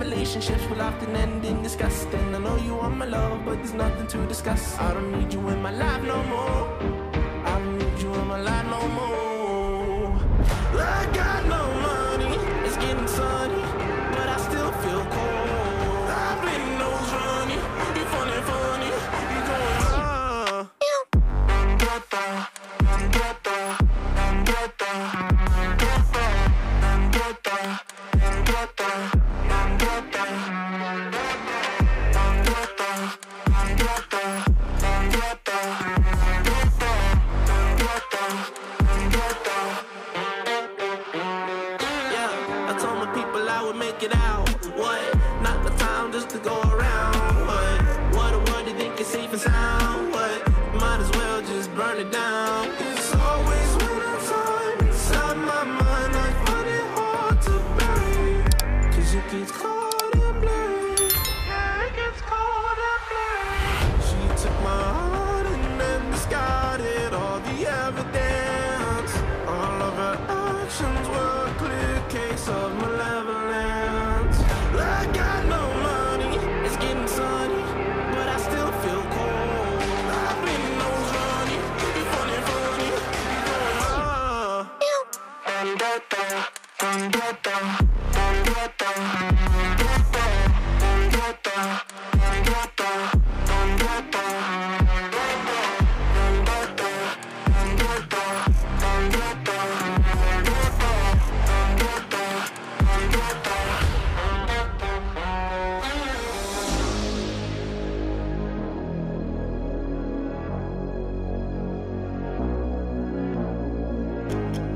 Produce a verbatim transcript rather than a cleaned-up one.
relationships will often end in disgust. And I know you want my love, but there's nothing to discuss. I don't need you in my life no more. I don't need you in my life no more. I got no money, it's getting sunny, but I still feel cold. I've been nose running, you funny, funny, you going ah. I'm gata, I'm gata, I'm gata, I'm gata, I'm gata, I'm gata, I'm gata, I'm gata, I'm gata, I'm gata, I'm gata. Yeah, I told my people I would make it out. What? Not the time just to go around. What? What a world you think is safe and sound. What? Might as well just burn it down. It's always winter time. Inside my mind, I find it hard to bury. 'Cause it gets cold and blurry. Yeah, it gets cold and blurry. She took my heart and then discarded all the evidence. All of her actions were a clear case of malevolence. I got no money, it's getting sunny, but I still feel cold. I've been nose running, you funny, funny, you going ah. I'm gata, I'm gata, I'm gata, I'm gata, I'm gata, I'm gata, I'm gata, I'm gata, I'm gata, I'm gata, I'm gata, I'm gata, I'm gata. Thank you.